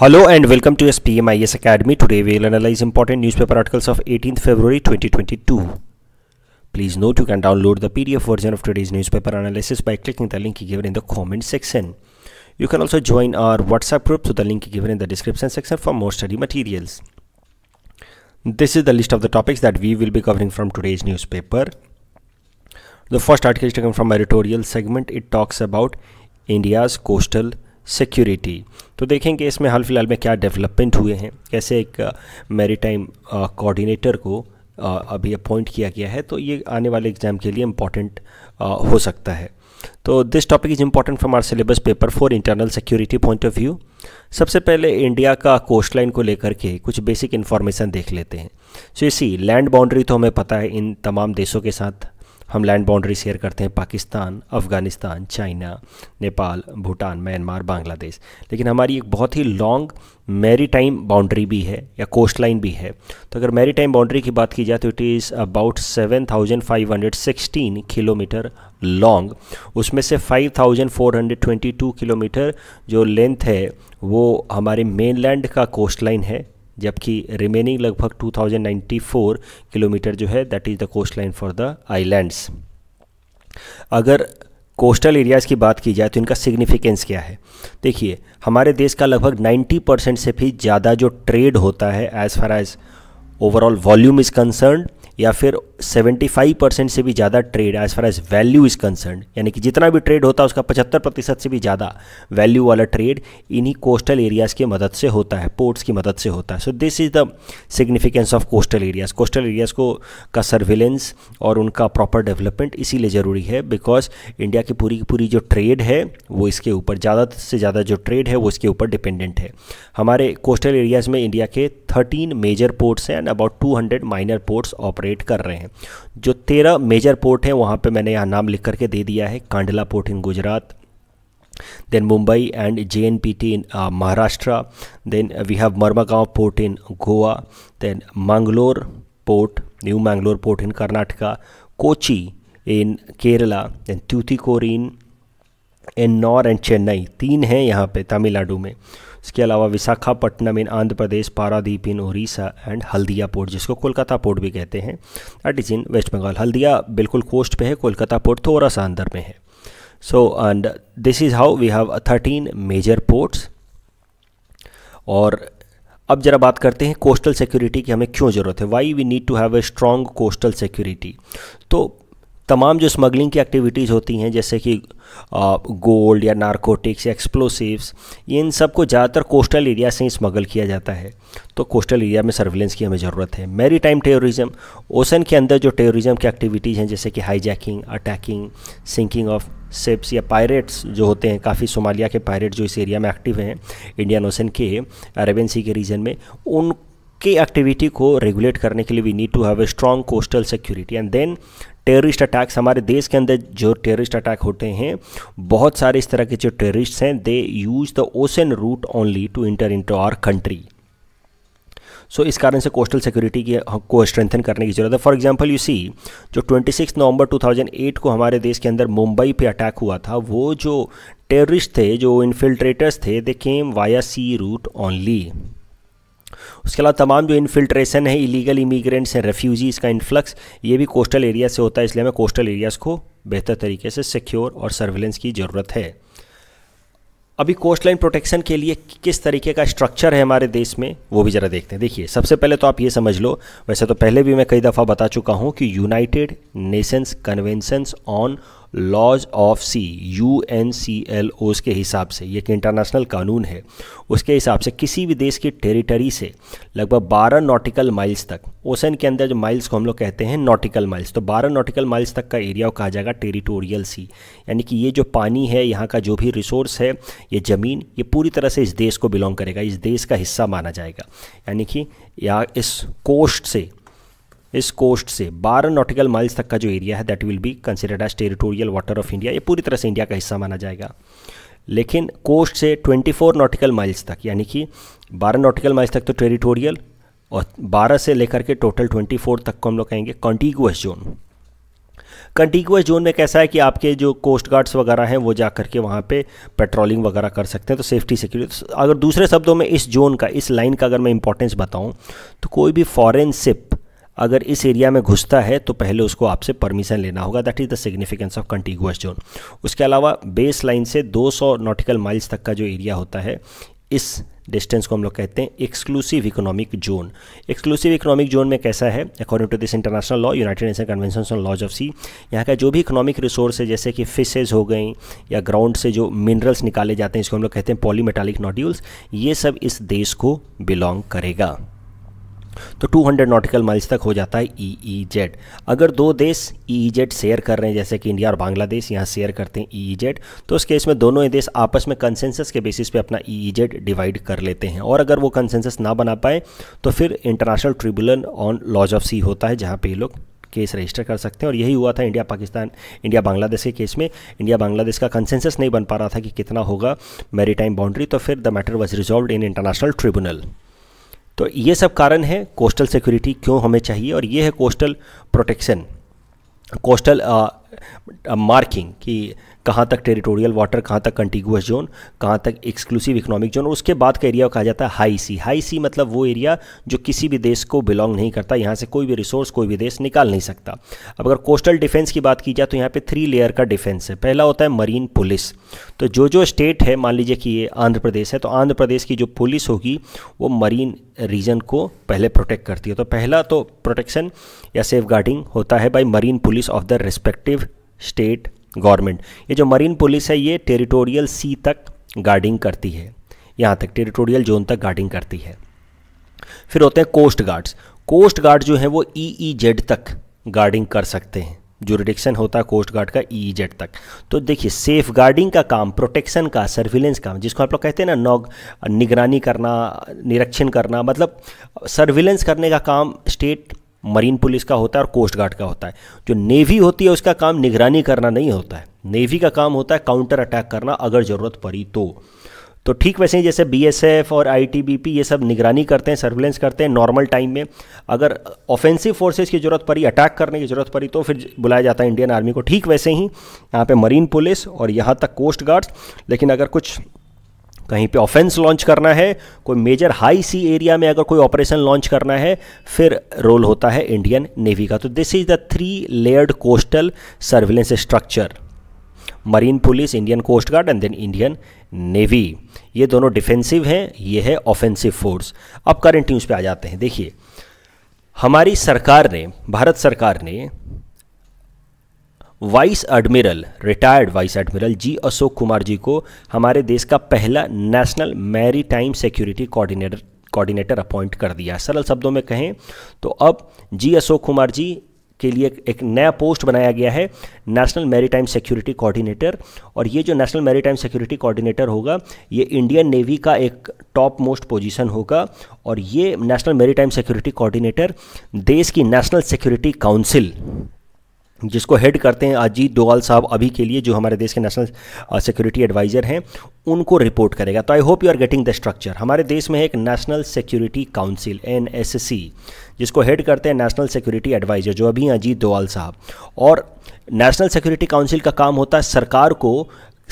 Hello and welcome to SPMIS Academy. Today we will analyze important newspaper articles of 18th February 2022. Please note you can download the PDF version of today's newspaper analysis by clicking the link given in the comment section. You can also join our WhatsApp group through the link given in the description section for more study materials. This is the list of the topics that we will be covering from today's newspaper. The first article is taken from editorial segment. It talks about India's coastal security. तो देखेंगे इसमें हाल फिलहाल में क्या development हुए हैं, कैसे एक मैरीटाइम कोऑर्डिनेटर को अभी अपॉइंट किया गया है, तो ये आने वाले एग्जाम के लिए इम्पॉर्टेंट हो सकता है. तो this topic is important from our syllabus paper for internal security point of view. सबसे पहले इंडिया का कोस्ट लाइन को लेकर के कुछ बेसिक इन्फॉर्मेशन देख लेते हैं. सो इसी लैंड बाउंड्री तो हमें पता है, इन तमाम देशों के साथ हम लैंड बाउंड्री शेयर करते हैं, पाकिस्तान, अफ़गानिस्तान, चाइना, नेपाल, भूटान, म्यांमार, बांग्लादेश. लेकिन हमारी एक बहुत ही लॉन्ग मैरीटाइम बाउंड्री भी है या कोस्ट लाइन भी है. तो अगर मैरीटाइम बाउंड्री की बात की जाए तो it is about 7,516 kilometre long. उसमें से 5,422 किलोमीटर जो लेंथ है वो हमारे मेनलैंड का कोस्ट लाइन है, जबकि रिमेनिंग लगभग 2094 किलोमीटर जो है that is the coast line for the islands. अगर कोस्टल एरियाज़ की बात की जाए तो इनका सिग्निफिकेंस क्या है. देखिए हमारे देश का लगभग 90% से भी ज़्यादा जो ट्रेड होता है as far as overall volume is concern, या फिर 75% से भी ज़्यादा trade as far as value is concern, यानी कि जितना भी ट्रेड होता है उसका 75% से भी ज़्यादा वैल्यू वाला ट्रेड इन्हीं कोस्टल एरियाज़ की मदद से होता है, पोर्ट्स की मदद से होता है. So this is the significance of coastal areas. Coastal areas को का सर्विलेंस और उनका प्रॉपर डेवलपमेंट इसीलिए ज़रूरी है बिकॉज इंडिया की पूरी जो ट्रेड है वो इसके ऊपर, ज़्यादा से ज़्यादा जो ट्रेड है वो इसके ऊपर डिपेंडेंट है. हमारे कोस्टल एरियाज़ में इंडिया के 13 मेजर पोर्ट्स हैं and about 200 minor ports operate कर रहे हैं. जो 13 मेजर पोर्ट हैं वहाँ पे मैंने यहाँ नाम लिख करके दे दिया है. Kandla port in Gujarat, then Mumbai and JNPT in Maharashtra, then we have Marmagao port in Goa, then Mangalore port, new Mangalore port in Karnataka, Kochi in Kerala, then Tuticorin, Ennore and Chennai, 3 हैं यहाँ पे तमिलनाडु में. इसके अलावा Visakhapatnam in Andhra Pradesh, Paradip in Orissa and Haldia port जिसको कोलकाता पोर्ट भी कहते हैं that is in West Bengal. Haldia बिल्कुल कोस्ट पे है, कोलकाता पोर्ट थोड़ा सा अंदर में है. So and this is how we have 13 major ports. और अब जरा बात करते हैं कोस्टल सिक्योरिटी की हमें क्यों ज़रूरत है, why we need to have a strong coastal security. तो तमाम जो स्मगलिंग की एक्टिविटीज़ होती हैं जैसे कि गोल्ड या नारकोटिक्स या एक्सप्लोसिव्स, ये इन सब को ज़्यादातर कोस्टल एरिया से ही स्मगल किया जाता है. तो कोस्टल एरिया में सर्विलेंस की हमें ज़रूरत है. मैरीटाइम टेररिज्म, ओसन के अंदर जो टेररिज्म की एक्टिविटीज़ हैं जैसे कि hijacking, attacking, sinking of ships या पायरेट्स जो होते हैं, काफ़ी सोमालिया के पायरेट जो इस एरिया में एक्टिव हैं इंडियन ओसन के, अरेबियन सी के रीजन में, उन की एक्टिविटी को रेगुलेट करने के लिए we need to have a strong coastal security. And then terrorist attacks, हमारे देश के अंदर जो टेररिस्ट अटैक होते हैं, बहुत सारे इस तरह के जो टेररिस्ट हैं they use the ocean route only to enter into our country. So इस कारण से कोस्टल सिक्योरिटी की को स्ट्रेंथन करने की ज़रूरत है. फॉर एग्जांपल यू सी जो 26 नवंबर 2008 को हमारे देश के अंदर मुंबई पे अटैक हुआ था, वो जो टेररिस्ट थे, जो इन्फिल्ट्रेटर्स थे, they came via sea route only. उसके अलावा तमाम जो इन्फिल्ट्रेशन है, इलीगल इमिग्रेंट्स हैं, रेफ्यूजीज़ का इन्फ्लक्स, ये भी कोस्टल एरिया से होता है. इसलिए हमें कोस्टल एरियाज़ को बेहतर तरीके से सिक्योर और सर्विलेंस की ज़रूरत है. अभी कोस्ट लाइन प्रोटेक्शन के लिए किस तरीके का स्ट्रक्चर है हमारे देश में वो भी ज़रा देखते हैं. देखिए सबसे पहले तो आप ये समझ लो, वैसे तो पहले भी मैं कई दफ़ा बता चुका हूँ कि United Nations conventions on laws of sea, UNCLOs के हिसाब से, ये एक इंटरनेशनल कानून है, उसके हिसाब से किसी भी देश की टेरिटरी से लगभग 12 नॉटिकल माइल्स तक, ओसन के अंदर जो माइल्स को हम लोग कहते हैं नॉटिकल माइल्स, तो 12 नॉटिकल माइल्स तक का एरिया को कहा जाएगा टेरिटोरियल सी, यानी कि ये जो पानी है, यहाँ का जो भी रिसोर्स है, ये ज़मीन, ये पूरी तरह से इस देश को बिलोंग करेगा, इस देश का हिस्सा माना जाएगा. यानी कि यहाँ इस कोस्ट से 12 नॉटिकल माइल्स तक का जो एरिया है that will be considered as territorial water of India, ये पूरी तरह से इंडिया का हिस्सा माना जाएगा. लेकिन कोस्ट से 24 नॉटिकल माइल्स तक, यानी कि 12 नॉटिकल माइल्स तक तो टेरिटोरियल, और 12 से लेकर के टोटल 24 तक को हम लोग कहेंगे कॉन्टिगुअस जोन. कंटीगुअस जोन में कैसा है कि आपके जो कोस्ट गार्ड्स वगैरह हैं वो जा करके वहाँ पे पेट्रोलिंग वगैरह कर सकते हैं, तो सेफ्टी सिक्योरिटी। अगर दूसरे शब्दों में इस जोन का, इस लाइन का अगर मैं इंपॉर्टेंस बताऊँ तो कोई भी फॉरेन शिप अगर इस एरिया में घुसता है तो पहले उसको आपसे परमिशन लेना होगा। That is the significance of contiguous zone. उसके अलावा बेस लाइन से 200 नॉटिकल माइल्स तक का जो एरिया होता है, इस डिस्टेंस को हम लोग कहते हैं exclusive economic zone. Exclusive economic zone में कैसा है, according to this international law, United Nation convention on laws of sea, यहाँ का जो भी इकोनॉमिक रिसोर्स है जैसे कि फिशेज हो गई या ग्राउंड से जो मिनरल्स निकाले जाते हैं, इसको हम लोग कहते हैं पॉलीमेटालिक नॉड्यूल्स, ये सब इस देश को बिलोंग करेगा। तो 200 नॉटिकल माइल्स तक हो जाता है EEZ। अगर दो देश EEZ शेयर कर रहे हैं जैसे कि इंडिया और बांग्लादेश यहाँ शेयर करते हैं EEZ, तो उस केस में दोनों ही देश आपस में कंसेंसस के बेसिस पे अपना EEZ डिवाइड कर लेते हैं, और अगर वो कंसेंसस ना बना पाए तो फिर international tribunal on laws of sea होता है जहाँ पे ये लोग केस रजिस्टर कर सकते हैं। और यही हुआ था इंडिया पाकिस्तान, इंडिया बांग्लादेश के केस में। इंडिया बांग्लादेश का कंसेंसस नहीं बन पा रहा था कि कितना होगा मैरीटाइम बाउंड्री, तो फिर the matter was resolved in international tribunal. तो ये सब कारण है कोस्टल सिक्योरिटी क्यों हमें चाहिए, और ये है कोस्टल प्रोटेक्शन, कोस्टल मार्किंग कि कहाँ तक टेरिटोरियल वाटर, कहाँ तक कंटिगुअस जोन, कहाँ तक एक्सक्लूसिव इकोनॉमिक जोन। उसके बाद का एरिया कहा जाता है हाई सी। हाई सी मतलब वो एरिया जो किसी भी देश को बिलोंग नहीं करता, यहाँ से कोई भी रिसोर्स कोई भी देश निकाल नहीं सकता। अब अगर कोस्टल डिफेंस की बात की जाए तो यहाँ पे 3 लेयर का डिफेंस है। पहला होता है मरीन पुलिस, तो जो जो स्टेट है, मान लीजिए कि ये आंध्र प्रदेश है, तो आंध्र प्रदेश की जो पुलिस होगी वो मरीन रीजन को पहले प्रोटेक्ट करती है। तो पहला तो प्रोटेक्शन या सेफगार्डिंग होता है by marine police of the respective state government. ये जो मरीन पुलिस है ये टेरिटोरियल सी तक गार्डिंग करती है, यहाँ तक टेरिटोरियल जोन तक गार्डिंग करती है। फिर होते हैं कोस्ट गार्ड्स। कोस्ट गार्ड जो है वो EEZ तक गार्डिंग कर सकते हैं, जुरिडिक्शन होता है कोस्ट गार्ड का EEZ तक। तो देखिए सेफ गार्डिंग का काम, प्रोटेक्शन का, सर्विलेंस का, जिसको आप लोग कहते हैं ना निगरानी करना, निरीक्षण करना, मतलब सर्विलेंस करने का काम स्टेट मरीन पुलिस का होता है और कोस्ट गार्ड का होता है। जो नेवी होती है उसका काम निगरानी करना नहीं होता है, नेवी का काम होता है काउंटर अटैक करना अगर ज़रूरत पड़ी तो ठीक वैसे ही जैसे BSF और ITBP ये सब निगरानी करते हैं, सर्विलेंस करते हैं नॉर्मल टाइम में। अगर ऑफेंसिव फोर्सेस की ज़रूरत पड़ी, अटैक करने की ज़रूरत पड़ी, तो फिर बुलाया जाता है इंडियन आर्मी को। ठीक वैसे ही यहाँ पर मरीन पुलिस और यहाँ तक कोस्ट गार्ड्स। लेकिन अगर कुछ कहीं पे ऑफेंस लॉन्च करना है, कोई मेजर हाई सी एरिया में अगर कोई ऑपरेशन लॉन्च करना है, फिर रोल होता है इंडियन नेवी का। तो this is the 3 layered coastal surveillance structure, marine police, Indian coast guard and then Indian navy. ये दोनों डिफेंसिव हैं, ये है ऑफेंसिव फोर्स। अब करंट न्यूज़ पे आ जाते हैं। देखिए हमारी सरकार ने, भारत सरकार ने vice admiral, retired vice admiral G Ashok Kumar ji को हमारे देश का पहला national maritime security coordinator appoint कर दिया। सरल शब्दों में कहें तो अब G अशोक कुमार जी के लिए एक नया पोस्ट बनाया गया है, नेशनल मैरीटाइम सिक्योरिटी कोऑर्डिनेटर। और ये जो नेशनल मैरीटाइम सिक्योरिटी कोऑर्डिनेटर होगा ये इंडियन नेवी का एक टॉप मोस्ट पोजीशन होगा। और ये नेशनल मैरीटाइम सिक्योरिटी कोऑर्डिनेटर देश की नेशनल सिक्योरिटी काउंसिल, जिसको हेड करते हैं अजीत डोवाल साहब अभी के लिए, जो हमारे देश के नेशनल सिक्योरिटी एडवाइज़र हैं, उनको रिपोर्ट करेगा। तो I hope you are getting the structure. हमारे देश में है एक नेशनल सिक्योरिटी काउंसिल NSC, जिसको हेड करते हैं नेशनल सिक्योरिटी एडवाइज़र, जो अभी हैं अजीत डोवाल साहब। और नेशनल सिक्योरिटी काउंसिल का काम होता है सरकार को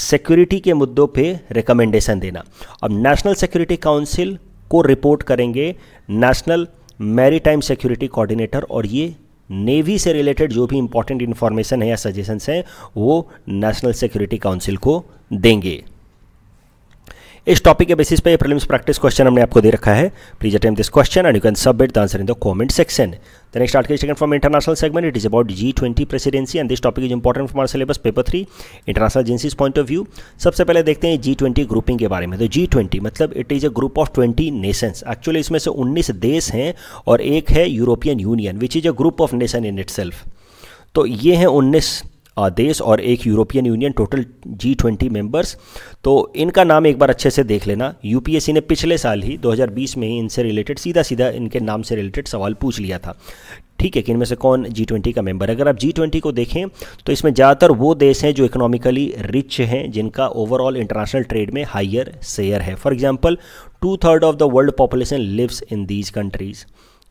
सिक्योरिटी के मुद्दों पर रिकमेंडेशन देना। अब नेशनल सिक्योरिटी काउंसिल को रिपोर्ट करेंगे नेशनल मैरीटाइम सिक्योरिटी कोऑर्डिनेटर, और ये नेवी से रिलेटेड जो भी इंपॉर्टेंट इन्फॉर्मेशन है या सजेशंस हैं वो नेशनल सिक्योरिटी काउंसिल को देंगे। इस टॉपिक के बेसिस पे ये प्रीलिम्स प्रैक्टिस क्वेश्चन हमने आपको दे रखा है। Please attempt this question and you can submit the answer in the comment section. The next article is taken from international segment. It is about G20 presidency and this topic is important from our syllabus paper 3 international agencies point of view. सबसे पहले देखते हैं G20 grouping के बारे में। तो G20 मतलब it is a group of 20 nations. Actually इसमें से 19 देश हैं और एक है European Union which is a group of nation in itself. तो ये हैं 19 देश और एक European Union, total G20 members. तो इनका नाम एक बार अच्छे से देख लेना। UPSC ने पिछले साल ही 2020 में ही इनसे रिलेटेड सीधा इनके नाम से रिलेटेड सवाल पूछ लिया था, ठीक है, कि इनमें से कौन G20 का मेंबर है। अगर आप G20 को देखें तो इसमें ज़्यादातर वो देश हैं जो इकोनॉमिकली रिच हैं, जिनका ओवरऑल इंटरनेशनल ट्रेड में हायर शेयर है। For example 2/3 of the world population lives in these countries.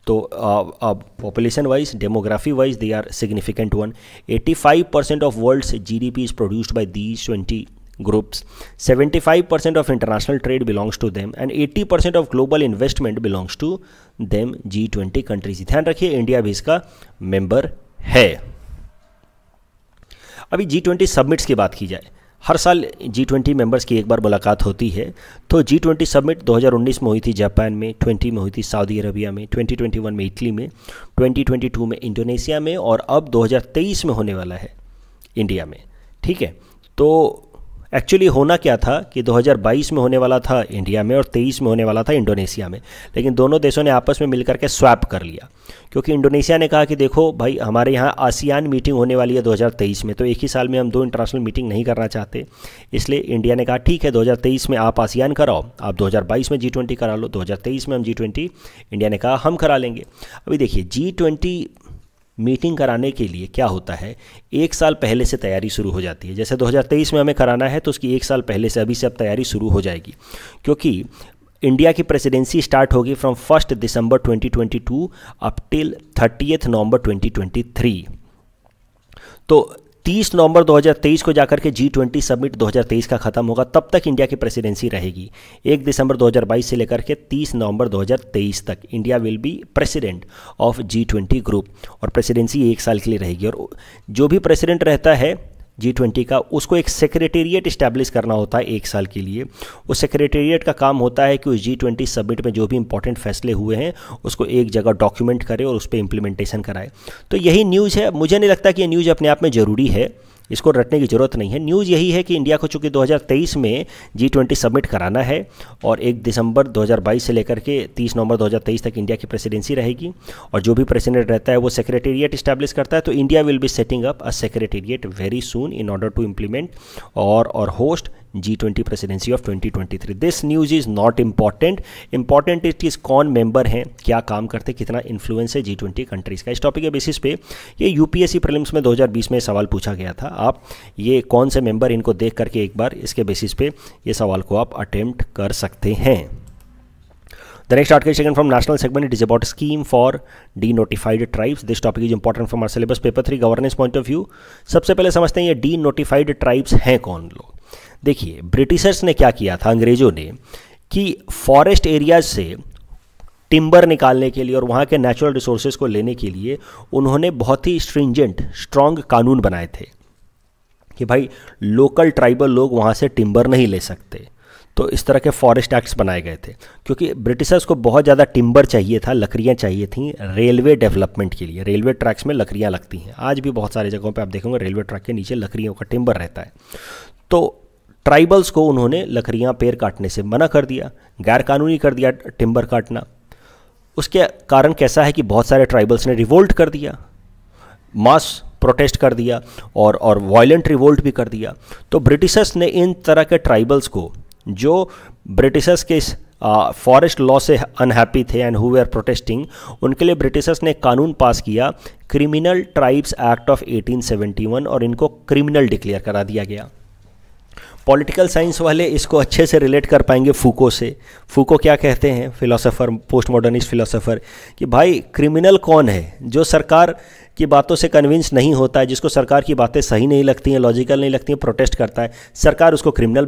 तो population wise, demography wise, they are significant one. 85% of world's GDP is produced by these 20 groups. 75% of international trade belongs to them and 80% of global investment belongs to them. G20 countries. ध्यान रखिए India भी इसका member है. अभी G20 summits की बात की जाए, हर साल G20 मेंबर्स की एक बार मुलाकात होती है. तो G20 समिट 2019 में हुई थी जापान में, 20 में हुई थी सऊदी अरबिया में, 2021 में इटली में, 2022 में इंडोनेशिया में और अब 2023 में होने वाला है इंडिया में. ठीक है, तो एक्चुअली होना क्या था कि 2022 में होने वाला था इंडिया में और 23 में होने वाला था इंडोनेशिया में, लेकिन दोनों देशों ने आपस में मिलकर के स्वैप कर लिया, क्योंकि इंडोनेशिया ने कहा कि देखो भाई हमारे यहाँ आसियान मीटिंग होने वाली है 2023 में, तो एक ही साल में हम दो इंटरनेशनल मीटिंग नहीं करना चाहते. इसलिए इंडिया ने कहा ठीक है 2023 में आप आसियान कराओ, आप 2022 में G20 करा लो, 2023 में हम G20, इंडिया ने कहा हम करा लेंगे. अभी देखिए G20 मीटिंग कराने के लिए क्या होता है, एक साल पहले से तैयारी शुरू हो जाती है. जैसे 2023 में हमें कराना है तो उसकी एक साल पहले से अभी से अब तैयारी शुरू हो जाएगी, क्योंकि इंडिया की प्रेसिडेंसी स्टार्ट होगी from 1 December 2022 up till 30 November 2023. तो 30 नवंबर 2023 को जाकर के G20 समिट 2023 का ख़त्म होगा, तब तक इंडिया की प्रेसिडेंसी रहेगी. 1 दिसंबर 2022 से लेकर के 30 नवंबर 2023 तक India will be president of G20 group, और प्रेसिडेंसी एक साल के लिए रहेगी. और जो भी प्रेसिडेंट रहता है G20 का, उसको एक सेक्रेटेरिएट इस्टेब्लिश करना होता है एक साल के लिए. उस सेक्रेटेरिएट का काम होता है कि उस G20 समिट में जो भी इंपॉर्टेंट फैसले हुए हैं उसको एक जगह डॉक्यूमेंट करे और उस पर इम्प्लीमेंटेशन कराए. तो यही न्यूज़ है. मुझे नहीं लगता कि ये न्यूज़ अपने आप में ज़रूरी है, इसको रटने की ज़रूरत नहीं है. न्यूज़ यही है कि इंडिया को चूँकि 2023 में G20 समिट कराना है और 1 दिसंबर 2022 से लेकर के 30 नवंबर 2023 तक इंडिया की प्रेसिडेंसी रहेगी, और जो भी प्रेसिडेंट रहता है वो सेक्रेटेरिएट इस्टेब्लिश करता है. तो India will be setting up a secretariat very soon in order to implement और host G20 presidency of 2023. This news is not important. Important it is कौन मेंबर हैं, क्या काम करते, कितना इन्फ्लुएंस है G20 कंट्रीज़ का. इस टॉपिक के बेसिस पे ये यूपीएससी प्रीलिम्स में 2020 में सवाल पूछा गया था. आप ये कौन से मेंबर, इनको देख करके एक बार इसके बेसिस पे ये सवाल को आप अटेम्प्ट कर सकते हैं. The next article is taken from national segment. It is about scheme for de-notified tribes. This topic is important from our syllabus paper 3 governance point of view. सबसे पहले समझते हैं ये de-notified tribes हैं कौन लोग. देखिए ब्रिटिशर्स ने क्या किया था, अंग्रेजों ने, कि फॉरेस्ट एरियाज से टिम्बर निकालने के लिए और वहाँ के नेचुरल रिसोर्सेज को लेने के लिए उन्होंने बहुत ही स्ट्रिंजेंट स्ट्रॉन्ग कानून बनाए थे कि भाई लोकल ट्राइबल लोग वहाँ से टिम्बर नहीं ले सकते. तो इस तरह के फॉरेस्ट एक्ट्स बनाए गए थे, क्योंकि ब्रिटिशर्स को बहुत ज़्यादा टिम्बर चाहिए था, लकड़ियाँ चाहिए थी रेलवे डेवलपमेंट के लिए. रेलवे ट्रैक्स में लकड़ियाँ लगती हैं, आज भी बहुत सारी जगहों पे आप देखोगे रेलवे ट्रैक के नीचे लकड़ियों का टिम्बर रहता है. तो ट्राइबल्स को उन्होंने लकड़ियाँ पेड़ काटने से मना कर दिया, गैरकानूनी कर दिया टिम्बर काटना. उसके कारण कैसा है कि बहुत सारे ट्राइबल्स ने रिवोल्ट कर दिया, मास प्रोटेस्ट कर दिया और वायलेंट रिवोल्ट भी कर दिया. तो ब्रिटिशर्स ने इन तरह के ट्राइबल्स को जो ब्रिटिशर्स के इस फॉरेस्ट लॉ से अनहैप्पी थे एंड हु वर प्रोटेस्टिंग, उनके लिए ब्रिटिशर्स ने कानून पास किया क्रिमिनल ट्राइब्स एक्ट ऑफ 1871, और इनको क्रिमिनल डिक्लेयर करा दिया गया. पॉलिटिकल साइंस वाले इसको अच्छे से रिलेट कर पाएंगे फूको से. फूको क्या कहते हैं, फिलोसोफर, पोस्ट मॉडर्निस्ट फिलोसोफर, कि भाई क्रिमिनल कौन है, जो सरकार की बातों से कन्विंस नहीं होता है, जिसको सरकार की बातें सही नहीं लगती हैं, लॉजिकल नहीं लगती हैं, प्रोटेस्ट करता है, सरकार उसको क्रिमिनल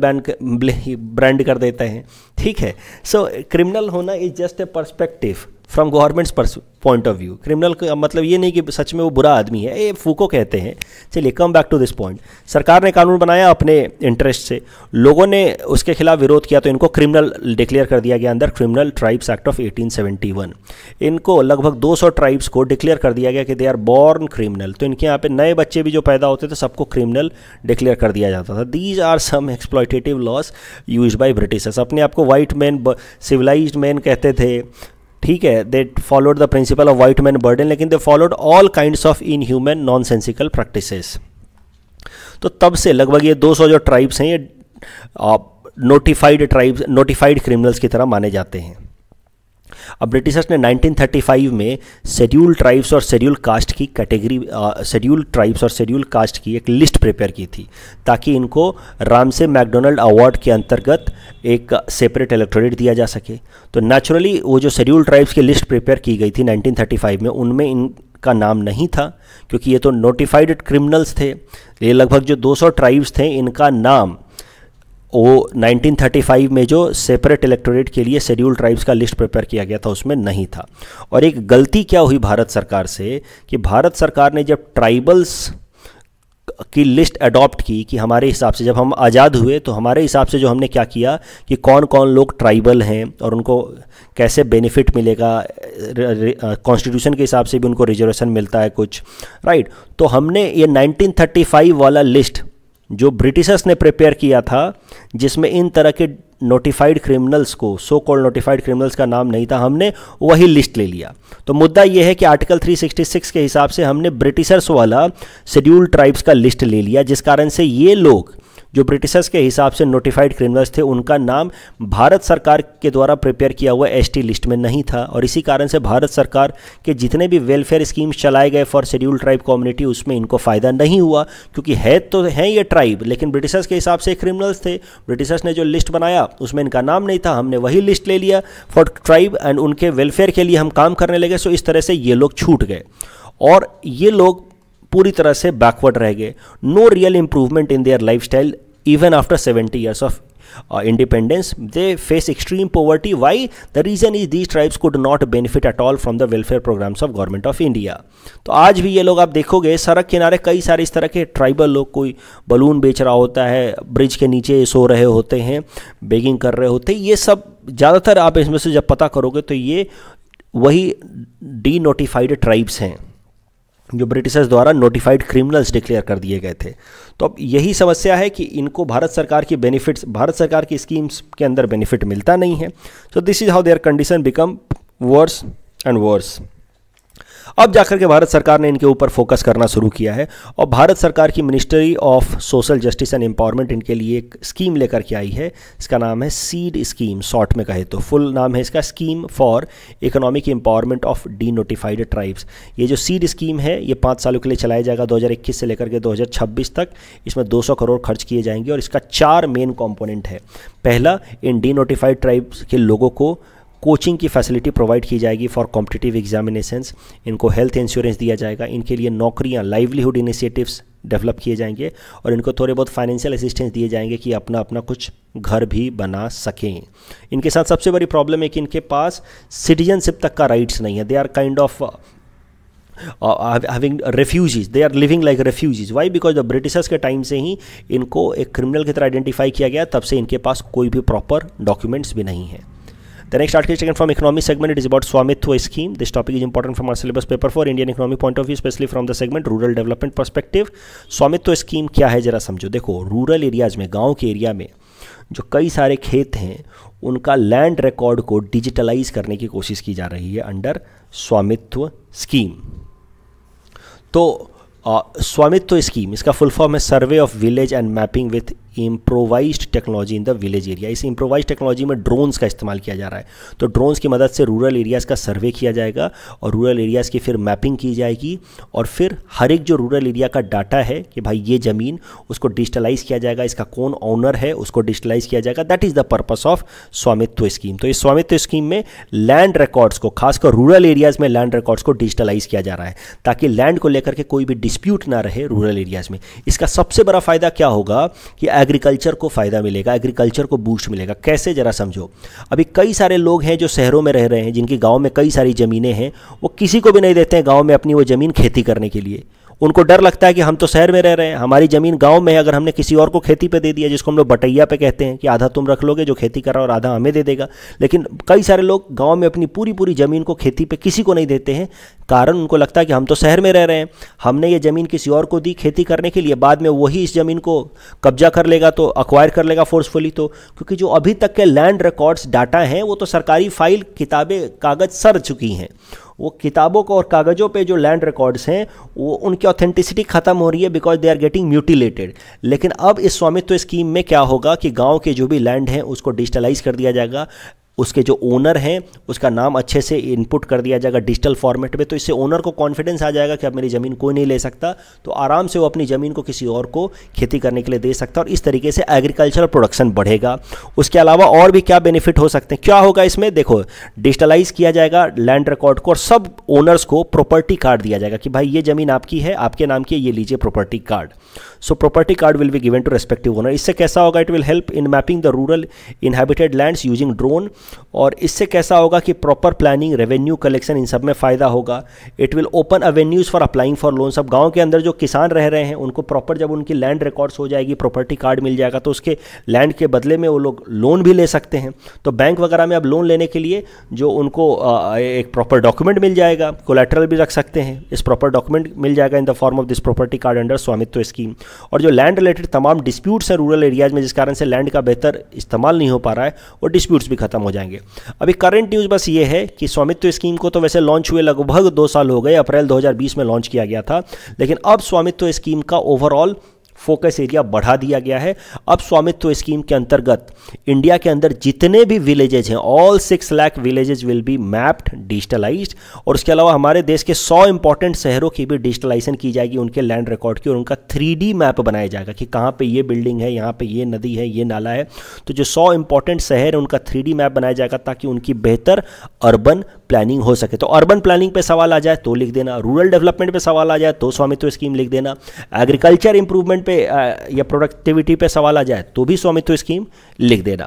ब्रांड कर देते हैं. ठीक है, सो क्रिमिनल होना is just a perspective from government's point of view. Criminal का मतलब ये नहीं कि सच में वो बुरा आदमी है, ये फूको कहते हैं. चलिए come back to this point. सरकार ने कानून बनाया अपने इंटरेस्ट से, लोगों ने उसके खिलाफ विरोध किया, तो इनको क्रिमिनल डिक्लेयर कर दिया गया अंदर क्रिमिनल ट्राइब्स एक्ट ऑफ 1871. इनको लगभग 200 ट्राइब्स को डिक्लेयर कर दिया गया कि दे आर बॉर्न क्रिमिनल. तो इनके यहाँ पे नए बच्चे भी जो पैदा होते थे सबको क्रिमिनल डिक्लेयर कर दिया जाता था. These are some exploitative laws used by Britishers. अपने आप को वाइट मैन, सिविलाइज्ड मैन कहते थे. ठीक है, they followed the principle of white man burden, लेकिन they followed all kinds of inhuman nonsensical practices. तो तब से लगभग ये 200 जो ट्राइब्स हैं ये नोटिफाइड क्रिमिनल्स की तरह माने जाते हैं. अब ब्रिटिशर्स ने 1935 में शेड्यूल ट्राइब्स और शेड्यूल कास्ट की कैटेगरी शेड्यूल ट्राइब्स और शेड्यूल कास्ट की एक लिस्ट प्रिपेयर की थी ताकि इनको रामसे मैकडोनल्ड अवार्ड के अंतर्गत एक सेपरेट इलेक्टोरेट दिया जा सके। तो नेचुरली वो जो शेड्यूल ट्राइब्स की लिस्ट प्रिपेयर की गई थी 1935 में उनमें इनका नाम नहीं था क्योंकि ये तो नोटिफाइड क्रिमिनल्स थे। ये लगभग जो 200 ट्राइब्स थे इनका नाम वो 1935 में जो सेपरेट इलेक्टोरेट के लिए शेड्यूल ट्राइब्स का लिस्ट प्रिपेयर किया गया था उसमें नहीं था। और एक गलती क्या हुई भारत सरकार से कि भारत सरकार ने जब ट्राइबल्स की लिस्ट अडॉप्ट की कि हमारे हिसाब से जब हम आज़ाद हुए तो हमारे हिसाब से जो हमने क्या किया कि कौन कौन लोग ट्राइबल हैं और उनको कैसे बेनिफिट मिलेगा, कॉन्स्टिट्यूशन के हिसाब से भी उनको रिजर्वेशन मिलता है कुछ, राइट। तो हमने ये 1935 वाला लिस्ट जो ब्रिटिशर्स ने प्रिपेयर किया था जिसमें इन तरह के नोटिफाइड क्रिमिनल्स को, सो कॉल्ड नोटिफाइड क्रिमिनल्स का नाम नहीं था, हमने वही लिस्ट ले लिया। तो मुद्दा यह है कि आर्टिकल 366 के हिसाब से हमने ब्रिटिशर्स वाला शेड्यूल ट्राइब्स का लिस्ट ले लिया जिस कारण से ये लोग जो ब्रिटिशर्स के हिसाब से नोटिफाइड क्रिमिनल्स थे उनका नाम भारत सरकार के द्वारा प्रिपेयर किया हुआ एसटी लिस्ट में नहीं था। और इसी कारण से भारत सरकार के जितने भी वेलफेयर स्कीम्स चलाए गए फॉर शेड्यूल ट्राइब कम्युनिटी उसमें इनको फ़ायदा नहीं हुआ क्योंकि है तो हैं ये ट्राइब लेकिन ब्रिटिशर्स के हिसाब से क्रिमिनल्स थे। ब्रिटिशर्स ने जो लिस्ट बनाया उसमें इनका नाम नहीं था, हमने वही लिस्ट ले लिया फॉर ट्राइब एंड उनके वेलफेयर के लिए हम काम करने लगे। सो इस तरह से ये लोग छूट गए और ये लोग पूरी तरह से बैकवर्ड रह गए। No real improvement in their lifestyle even after 70 years of independence they face extreme poverty. Why? The reason is these tribes could not benefit at all from the welfare programmes of government of India. तो आज भी ये लोग आप देखोगे सड़क किनारे कई सारे इस तरह के ट्राइबल लोग, कोई बलून बेच रहा होता है, ब्रिज के नीचे सो रहे होते हैं, बेगिंग कर रहे होते हैं, ये सब ज़्यादातर आप इसमें से जब पता करोगे तो ये वही डी नोटिफाइड ट्राइब्स हैं जो ब्रिटिशर्स द्वारा नोटिफाइड क्रिमिनल्स डिक्लेयर कर दिए गए थे। तो अब यही समस्या है कि इनको भारत सरकार की बेनिफिट्स, भारत सरकार की स्कीम्स के अंदर बेनिफिट मिलता नहीं है। So this is how their condition become worse and worse. अब जाकर के भारत सरकार ने इनके ऊपर फोकस करना शुरू किया है और भारत सरकार की ministry of social justice and empowerment इनके लिए एक स्कीम लेकर के आई है। इसका नाम है सीड स्कीम, शॉर्ट में कहे तो फुल नाम है इसका scheme for economic empowerment of D notified tribes. ये जो सीड स्कीम है ये 5 सालों के लिए चलाया जाएगा, 2021 से लेकर के 2026 तक। इसमें 200 करोड़ खर्च किए जाएंगे और इसका 4 मेन कॉम्पोनेंट है। पहला, इन डी नोटिफाइड ट्राइब्स के लोगों को कोचिंग की फैसिलिटी प्रोवाइड की जाएगी फॉर कॉम्पिटिटिव एग्जामिनेशंस। इनको हेल्थ इंश्योरेंस दिया जाएगा, इनके लिए नौकरियां, लाइवलीहुड इनिशिएटिव्स डेवलप किए जाएंगे और इनको थोड़े बहुत फाइनेंशियल असिस्टेंस दिए जाएंगे कि अपना अपना कुछ घर भी बना सकें। इनके साथ सबसे बड़ी प्रॉब्लम है कि इनके पास सिटीजनशिप तक का राइट्स नहीं है। They are kind of having refugees, they are living like refugees. Why? Because the Britishers के टाइम से ही इनको एक क्रिमिनल की तरह आइडेंटिफाई किया गया, तब से इनके पास कोई भी प्रॉपर डॉक्यूमेंट्स भी नहीं है। The next article is taken from economic segment. It is about Swamitva scheme. This topic is important from our syllabus paper for Indian economic point of view, especially from the segment rural development perspective. Swamitva scheme क्या है जरा समझो। देखो, rural areas में, गाँव के area में जो कई सारे खेत हैं उनका लैंड रिकॉर्ड को डिजिटलाइज करने की कोशिश की जा रही है अंडर स्वामित्व स्कीम। तो स्वामित्व स्कीम, इसका फुल फॉर्म है survey of village and mapping with improvised technology in the village area. इस इम्प्रोवाइज्ड टेक्नोलॉजी में ड्रोन्स का इस्तेमाल किया जा रहा है। तो ड्रोन्स की मदद से रूरल एरियाज़ का सर्वे किया जाएगा और रूरल एरियाज़ की फिर मैपिंग की जाएगी और फिर हर एक जो रूरल एरिया का डाटा है कि भाई ये ज़मीन, उसको डिजिटलाइज़ किया जाएगा, इसका कौन ओनर है उसको डिजिटलाइज़ किया जाएगा। That is the purpose of Swamitva scheme. तो इस स्वामित्व स्कीम में लैंड रिकॉर्ड्स को, खासकर रूरल एरियाज़ में लैंड रिकॉर्ड्स को डिजिटलाइज़ किया जा रहा है ताकि लैंड को लेकर के कोई भी डिस्प्यूट ना रहे रूरल एरियाज़ में। इसका सबसे बड़ा फ़ायदा क्या होगा कि एग्रीकल्चर को फ़ायदा मिलेगा, एग्रीकल्चर को बूस्ट मिलेगा। कैसे जरा समझो। अभी कई सारे लोग हैं जो शहरों में रह रहे हैं, जिनकी गांव में कई सारी ज़मीनें हैं, वो किसी को भी नहीं देते हैं गांव में अपनी वो ज़मीन खेती करने के लिए। उनको डर लगता है कि हम तो शहर में रह रहे हैं, हमारी ज़मीन गांव में है, अगर हमने किसी और को खेती पे दे दिया, जिसको हम लोग बटैया पे कहते हैं कि आधा तुम रख लोगे जो खेती कर रहा है और आधा हमें दे देगा। लेकिन कई सारे लोग गांव में अपनी पूरी पूरी ज़मीन को खेती पे किसी को नहीं देते हैं। कारण उनको लगता है कि हम तो शहर में रह रहे हैं, हमने ये ज़मीन किसी और को दी खेती करने के लिए, बाद में वही इस ज़मीन को कब्जा कर लेगा, तो अक्वायर कर लेगा फोर्सफुली। तो क्योंकि जो अभी तक के लैंड रिकॉर्ड्स डाटा हैं वो तो सरकारी फाइल, किताबें, कागज़ सड़ चुकी हैं। वो किताबों को और कागज़ों पे जो लैंड रिकॉर्ड्स हैं वो उनकी ऑथेंटिसिटी ख़त्म हो रही है because they are getting mutilated. लेकिन अब इस स्वामित्व स्कीम में क्या होगा कि गांव के जो भी लैंड हैं उसको डिजिटलाइज कर दिया जाएगा, उसके जो ओनर हैं उसका नाम अच्छे से इनपुट कर दिया जाएगा डिजिटल फॉर्मेट में, तो इससे ओनर को कॉन्फिडेंस आ जाएगा कि अब मेरी ज़मीन कोई नहीं ले सकता, तो आराम से वो अपनी ज़मीन को किसी और को खेती करने के लिए दे सकता है, और इस तरीके से एग्रीकल्चरल प्रोडक्शन बढ़ेगा। उसके अलावा और भी क्या बेनिफिट हो सकते हैं, क्या होगा इसमें, देखो डिजिटलाइज किया जाएगा लैंड रिकॉर्ड को और सब ओनर्स को प्रॉपर्टी कार्ड दिया जाएगा कि भाई ये ज़मीन आपकी है, आपके नाम की है, ये लीजिए property card. So property card will be given to respective owner. इससे कैसा होगा, it will help in mapping the rural inhabited lands using drone, और इससे कैसा होगा कि प्रॉपर प्लानिंग, रेवेन्यू कलेक्शन, इन सब में फ़ायदा होगा। It will open avenues for applying for loans. अब गांव के अंदर जो किसान रह रहे हैं उनको प्रॉपर जब उनकी लैंड रिकॉर्ड्स हो जाएगी, प्रॉपर्टी कार्ड मिल जाएगा, तो उसके लैंड के बदले में वो लोग लोन भी ले सकते हैं। तो बैंक वगैरह में अब लोन लेने के लिए जो उनको एक प्रॉपर डॉक्यूमेंट मिल जाएगा, कोलैटरल भी रख सकते हैं, इस प्रॉपर डॉक्यूमेंट मिल जाएगा in the form of this property card under Swamitva scheme. और जो लैंड रिलेटेड तमाम डिस्प्यूट्स हैं रूरल एरियाज़ में, जिस कारण से लैंड का बेहतर इस्तेमाल नहीं हो पा रहा है, वो डिस्प्यूट्स भी खत्म हो जाएंगे। अभी करंट न्यूज़ बस ये है कि स्वामित्व स्कीम को तो वैसे लॉन्च हुए लगभग 2 साल हो गए, अप्रैल 2020 में लॉन्च किया गया था, लेकिन अब स्वामित्व स्कीम का ओवरऑल फोकस एरिया बढ़ा दिया गया है। अब स्वामित्व स्कीम के अंतर्गत इंडिया के अंदर जितने भी विलेजेज हैं, all 6 lakh villages will be mapped, digitalised, और उसके अलावा हमारे देश के 100 इंपॉर्टेंट शहरों की भी डिजिटलाइजेशन की जाएगी, उनके लैंड रिकॉर्ड की, और उनका 3D मैप बनाया जाएगा कि कहाँ पे ये बिल्डिंग है, यहाँ पे ये नदी है, ये नाला है। तो जो 100 इंपॉर्टेंट शहर है उनका 3D मैप बनाया जाएगा ताकि उनकी बेहतर अर्बन प्लानिंग हो सके। तो अर्बन प्लानिंग पे सवाल आ जाए तो लिख देना, रूरल डेवलपमेंट पे सवाल आ जाए तो स्वामित्व स्कीम लिख देना, एग्रीकल्चर इंप्रूवमेंट पे या प्रोडक्टिविटी पे सवाल आ जाए तो भी स्वामित्व स्कीम लिख देना।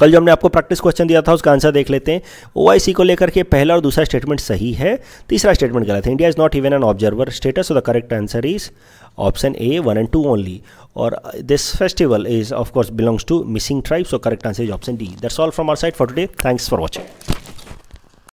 कल जो हमने आपको प्रैक्टिस क्वेश्चन दिया था उसका आंसर देख लेते हैं। ओआईसी को लेकर के पहला और दूसरा स्टेटमेंट सही है, तीसरा स्टेटमेंट गलत है। India is not even an observer status, so the correct answer is option A 1 and 2 only, और this festival is of course belongs to Mising tribes, so correct answer is option D. That's all from our side for today, thanks for watching.